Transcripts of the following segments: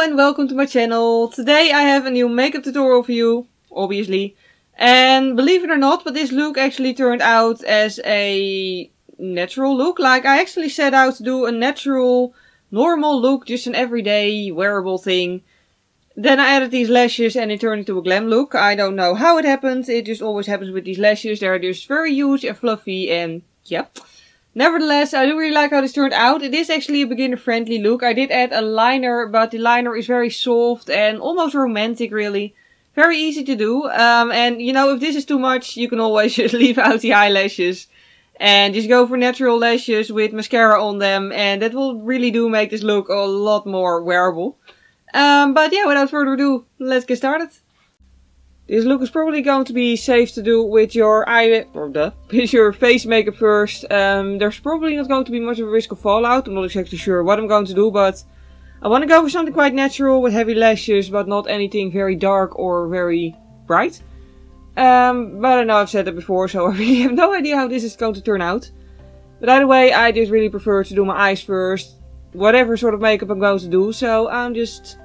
Hello and welcome to my channel. Today I have a new makeup tutorial for you, obviously. And believe it or not, but this look actually turned out as a natural look. Like I actually set out to do a natural, normal look, just an everyday wearable thing. Then I added these lashes and it turned into a glam look. I don't know how it happens, it just always happens with these lashes. They're just very huge and fluffy and yep. Nevertheless, I do really like how this turned out. It is actually a beginner-friendly look. I did add a liner, but the liner is very soft and almost romantic, really. Very easy to do. And, you know, if this is too much, you can always just leave out the eyelashes. And just go for natural lashes with mascara on them. And that will really do make this look a lot more wearable. But yeah, without further ado, let's get started. This look is probably going to be safe to do with your face makeup first. There's probably not going to be much of a risk of fallout. I'm not exactly sure what I'm going to do, but I want to go for something quite natural with heavy lashes, but not anything very dark or very bright. But I know I've said that before, so I really have no idea how this is going to turn out. But either way, I just really prefer to do my eyes first, whatever sort of makeup I'm going to do. So I'm just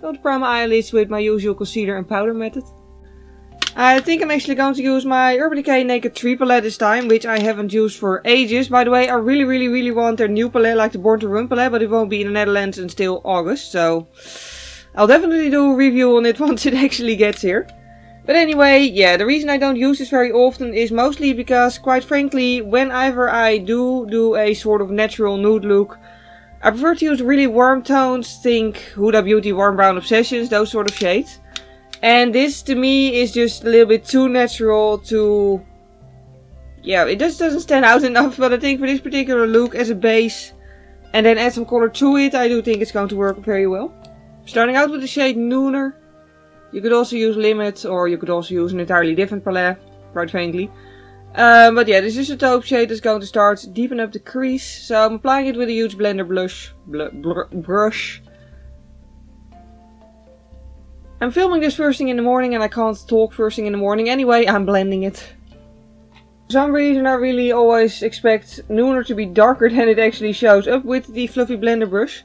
going to prime my eyelids with my usual concealer and powder method. I think I'm actually going to use my Urban Decay Naked 3 palette this time, which I haven't used for ages. By the way, I really want their new palette, like the Born to Run palette, but it won't be in the Netherlands until August, so I'll definitely do a review on it once it actually gets here. But anyway, yeah, the reason I don't use this very often is mostly because, quite frankly, whenever I do a sort of natural nude look, I prefer to use really warm tones, think Huda Beauty Warm Brown Obsessions, those sort of shades. And this to me is just a little bit too natural to... Yeah, it just doesn't stand out enough, but I think for this particular look as a base and then add some color to it, I do think it's going to work very well. Starting out with the shade Nooner. You could also use Limit, or you could also use an entirely different palette, quite frankly. But yeah, this is a taupe shade that's going to start deepen up the crease. So I'm applying it with a huge blender brush. I'm filming this first thing in the morning and I can't talk first thing in the morning. Anyway, I'm blending it. For some reason I really always expect Nooner to be darker than it actually shows up with the fluffy blender brush.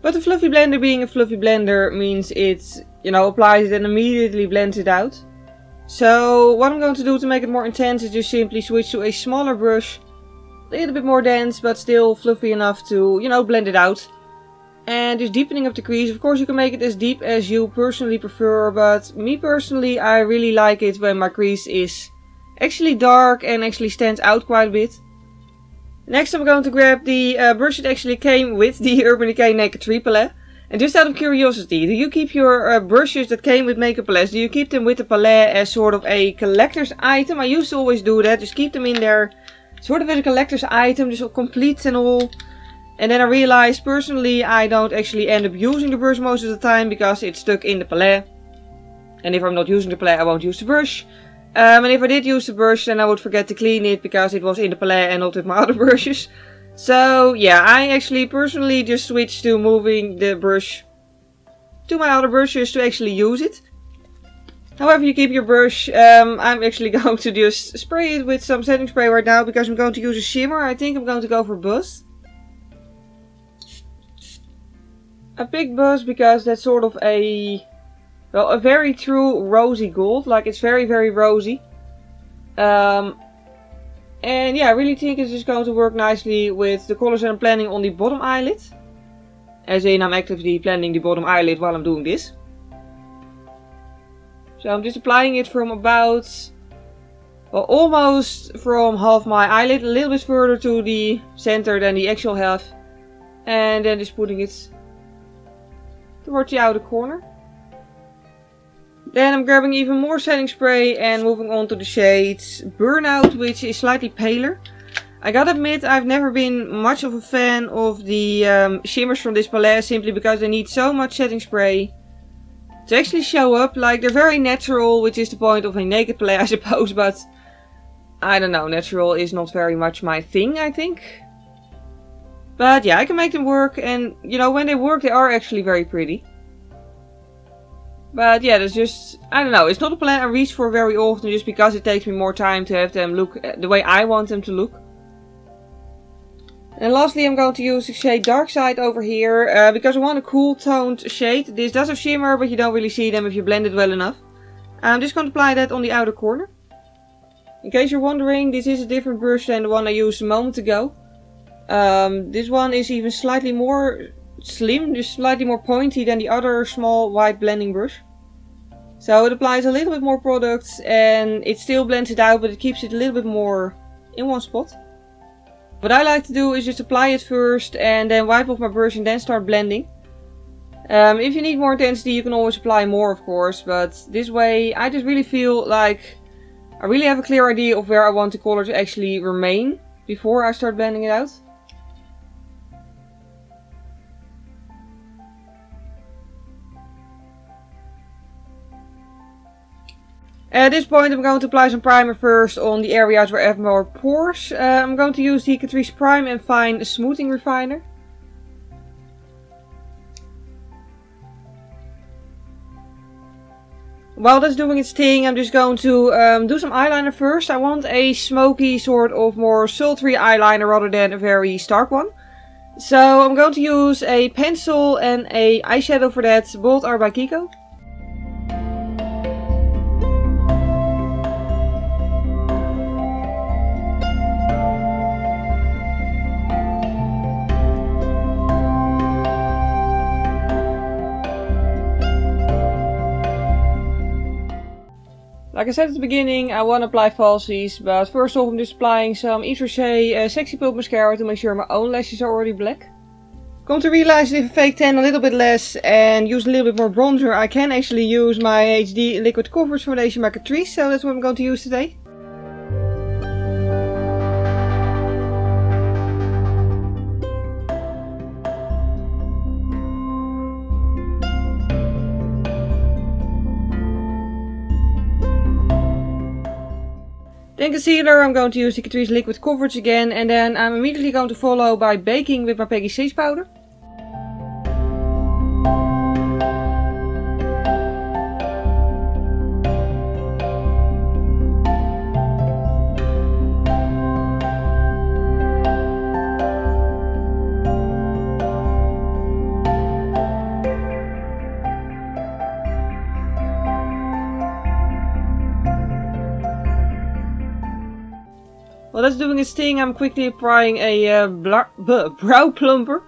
But the fluffy blender being a fluffy blender means it, you know, applies it and immediately blends it out. So what I'm going to do to make it more intense is just simply switch to a smaller brush. A little bit more dense but still fluffy enough to, you know, blend it out. And just deepening up the crease. Of course you can make it as deep as you personally prefer, but me personally I really like it when my crease is actually dark and actually stands out quite a bit. Next I'm going to grab the brush that actually came with the Urban Decay Naked 3 palette. And just out of curiosity, do you keep your brushes that came with makeup palettes, do you keep them with the palette as sort of a collector's item? I used to always do that, just keep them in there sort of as a collector's item, just all complete and all. And then I realized, personally, I don't actually end up using the brush most of the time because it's stuck in the palette. And if I'm not using the palette, I won't use the brush. And if I did use the brush, then I would forget to clean it because it was in the palette and not with my other brushes. So, yeah, I actually personally just switched to moving the brush to my other brushes to actually use it. However you keep your brush, I'm actually going to just spray it with some setting spray right now because I'm going to use a shimmer. I think I'm going to go for Buzz. I picked Buzz because that's sort of a, well, a very true rosy gold. Like, it's very rosy. And yeah, I really think it's just going to work nicely with the colors that I'm planning on the bottom eyelid. As in, I'm actively planning the bottom eyelid while I'm doing this. So I'm just applying it from about, well, almost from half my eyelid, a little bit further to the center than the actual half. And then just putting it towards the outer corner. Then I'm grabbing even more setting spray and moving on to the shade Burnout, which is slightly paler. I gotta admit, I've never been much of a fan of the shimmers from this palette, simply because they need so much setting spray to actually show up. Like, they're very natural, which is the point of a naked palette, I suppose, but I don't know, natural is not very much my thing, I think. But yeah, I can make them work, and you know, when they work, they are actually very pretty. But yeah, that's just, I don't know, it's not a plan I reach for very often, just because it takes me more time to have them look the way I want them to look. And lastly, I'm going to use the shade Dark Side over here, because I want a cool toned shade. This does have shimmer, but you don't really see them if you blend it well enough. I'm just going to apply that on the outer corner. In case you're wondering, this is a different brush than the one I used a moment ago. This one is even slightly more slim, just slightly more pointy than the other small white blending brush. So it applies a little bit more products and it still blends it out, but it keeps it a little bit more in one spot. What I like to do is just apply it first and then wipe off my brush and then start blending. If you need more intensity, you can always apply more, of course, but this way I just really feel like I really have a clear idea of where I want the color to actually remain before I start blending it out. At this point I'm going to apply some primer first on the areas where I have more pores. I'm going to use the Catrice Prime and Fine Smoothing Refiner. While that's doing its thing, I'm just going to do some eyeliner first. I want a smoky sort of more sultry eyeliner rather than a very stark one. So I'm going to use a pencil and a eyeshadow for that. Both are by Kiko. Like I said at the beginning, I want to apply falsies, but first off I'm just applying some Yves Rocher Sexy Pulp Mascara to make sure my own lashes are already black. Come to realize that if I fake tan a little bit less and use a little bit more bronzer, I can actually use my HD Liquid Coverage Foundation by Catrice, so that's what I'm going to use today. In concealer, I'm going to use the Catrice Liquid Coverage again, and then I'm immediately going to follow by baking with my Peggy Sage powder. While that's doing its thing, I'm quickly applying a brow plumper.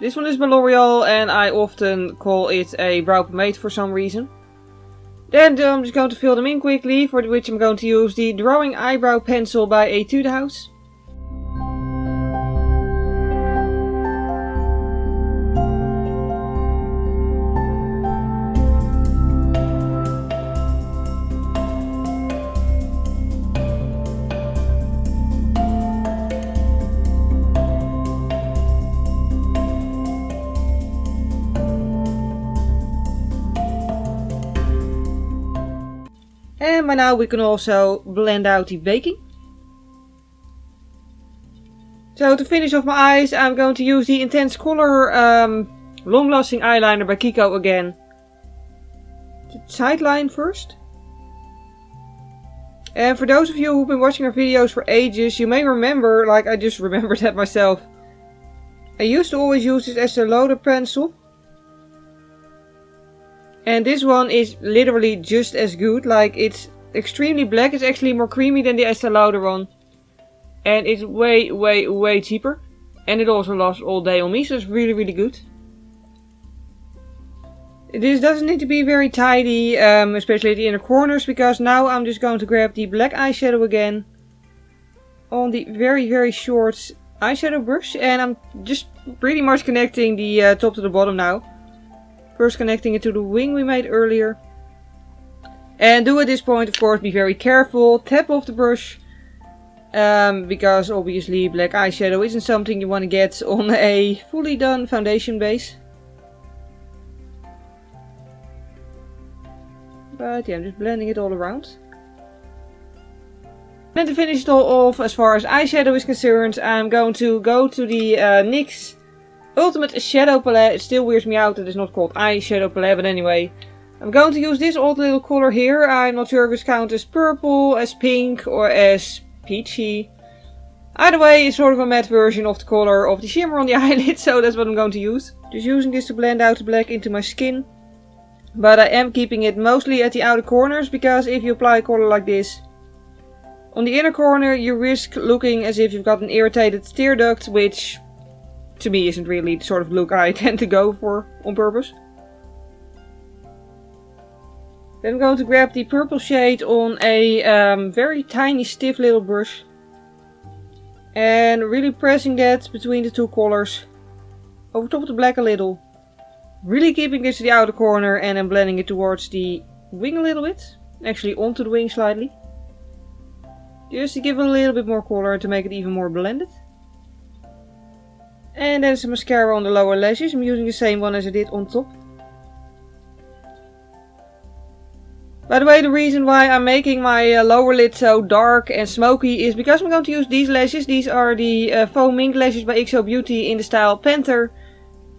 This one is by L'Oreal and I often call it a brow pomade for some reason. Then I'm just going to fill them in quickly, for which I'm going to use the Drawing Eyebrow Pencil by Etude House. And by now we can also blend out the baking. So to finish off my eyes, I'm going to use the Intense Color Long Lasting Eyeliner by Kiko again. The sideline first. And for those of you who've been watching our videos for ages, you may remember, like I just remembered that myself, I used to always use this Estee Lauder pencil. And this one is literally just as good. Like, it's extremely black. It's actually more creamy than the Estee Lauder one. And it's way, way, way cheaper. And it also lasts all day on me, so it's really, really good. This doesn't need to be very tidy, especially at the inner corners, because now I'm just going to grab the black eyeshadow again on the very, very short eyeshadow brush. And I'm just pretty much connecting the top to the bottom now. First connecting it to the wing we made earlier. And do at this point, of course, be very careful. Tap off the brush. Because obviously black eyeshadow isn't something you want to get on a fully done foundation base. But yeah, I'm just blending it all around. And to finish it all off, as far as eyeshadow is concerned, I'm going to go to the NYX Ultimate Shadow Palette. It still weirds me out that it's not called eyeshadow palette, but anyway. I'm going to use this odd little color here. I'm not sure if it's counted as purple, as pink, or as peachy. Either way, it's sort of a matte version of the color of the shimmer on the eyelid, so that's what I'm going to use. Just using this to blend out the black into my skin. But I am keeping it mostly at the outer corners, because if you apply a color like this on the inner corner, you risk looking as if you've got an irritated tear duct, which to me isn't really the sort of look I tend to go for on purpose. Then I'm going to grab the purple shade on a very tiny, stiff little brush. And really pressing that between the two colors over top of the black a little. Really keeping this to the outer corner and then blending it towards the wing a little bit. Actually onto the wing slightly. Just to give it a little bit more color to make it even more blended. And then some mascara on the lower lashes. I'm using the same one as I did on top. By the way, the reason why I'm making my lower lid so dark and smoky is because I'm going to use these lashes. These are the Foam Mink lashes by XO Beauty in the style Panther.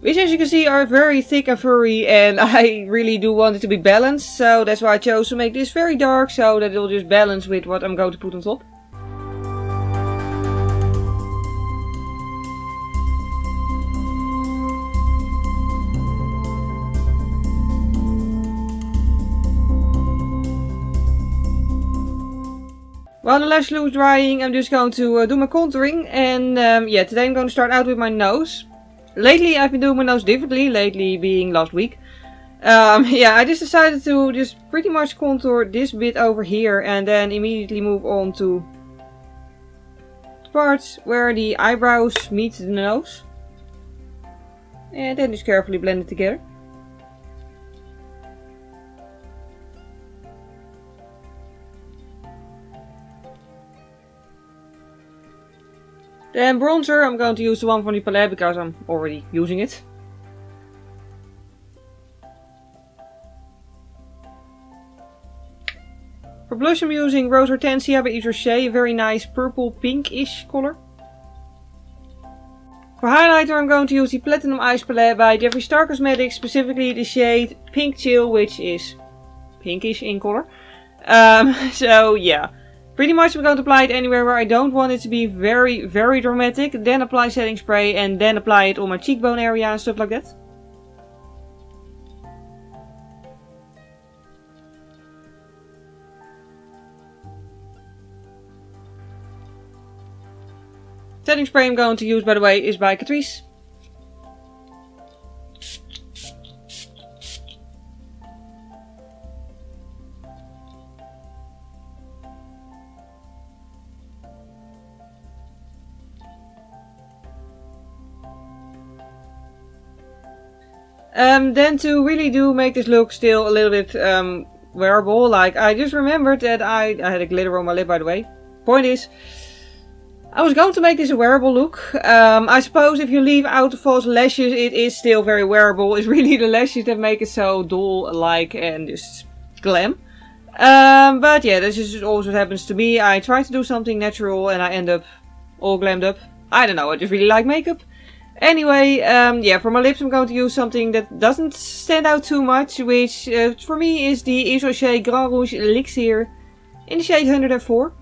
Which, as you can see, are very thick and furry, and I really do want it to be balanced. So that's why I chose to make this very dark, so that it will just balance with what I'm going to put on top. While the lash glue is drying, I'm just going to do my contouring, and yeah, today I'm going to start out with my nose. Lately I've been doing my nose differently, lately being last week. Yeah, I just decided to just pretty much contour this bit over here and then immediately move on to the parts where the eyebrows meet the nose. And then just carefully blend it together. Then bronzer, I'm going to use the one from the palette because I'm already using it. For blush I'm using Rose Hortensia by Yves Rocher, a very nice purple pinkish color. For highlighter I'm going to use the Platinum Ice Palette by Jeffree Star Cosmetics, specifically the shade Pink Chill, which is pinkish in color. So yeah. Pretty much I'm going to apply it anywhere where I don't want it to be very, very dramatic. Then apply setting spray and then apply it on my cheekbone area and stuff like that. Setting spray I'm going to use, by the way, is by Catrice. Then to really do make this look still a little bit wearable, like I just remembered that I had a glitter on my lip, by the way. Point is, I was going to make this a wearable look. I suppose if you leave out the false lashes, it is still very wearable. It's really the lashes that make it so doll-like and just glam. But yeah, this is just always what happens to me. I try to do something natural and I end up all glammed up. I don't know, I just really like makeup. Anyway, yeah, for my lips I'm going to use something that doesn't stand out too much, which for me is the Yves Rocher Grand Rouge Elixir in the shade 104.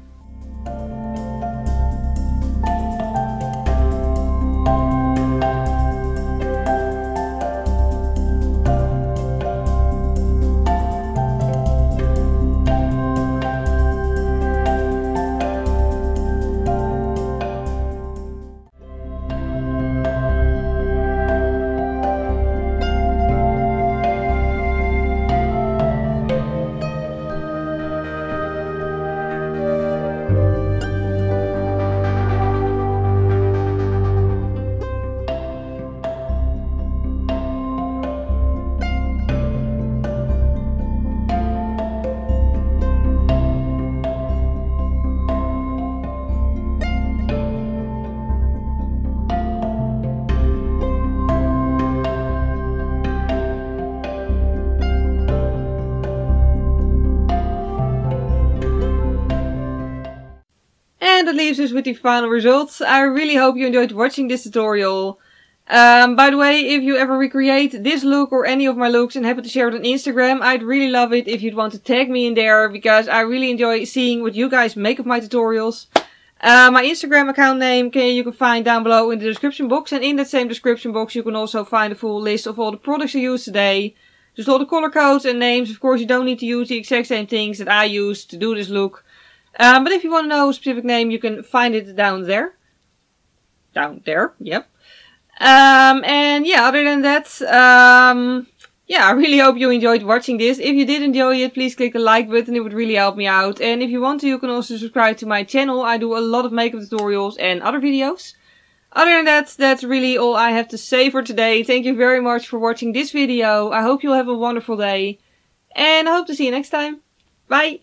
That leaves us with the final results. I really hope you enjoyed watching this tutorial. By the way, if you ever recreate this look or any of my looks and happen to share it on Instagram, I'd really love it if you'd want to tag me in there, because I really enjoy seeing what you guys make of my tutorials. My Instagram account name you can find down below in the description box. And in that same description box you can also find the full list of all the products I use today. Just all the color codes and names. Of course you don't need to use the exact same things that I used to do this look. But if you want to know a specific name you can find it down there. Down there, yep. And yeah, other than that, yeah, I really hope you enjoyed watching this. If you did enjoy it, please click the like button. It would really help me out. And if you want to, you can also subscribe to my channel. I do a lot of makeup tutorials and other videos. Other than that, that's really all I have to say for today. Thank you very much for watching this video. I hope you'll have a wonderful day. And I hope to see you next time. Bye!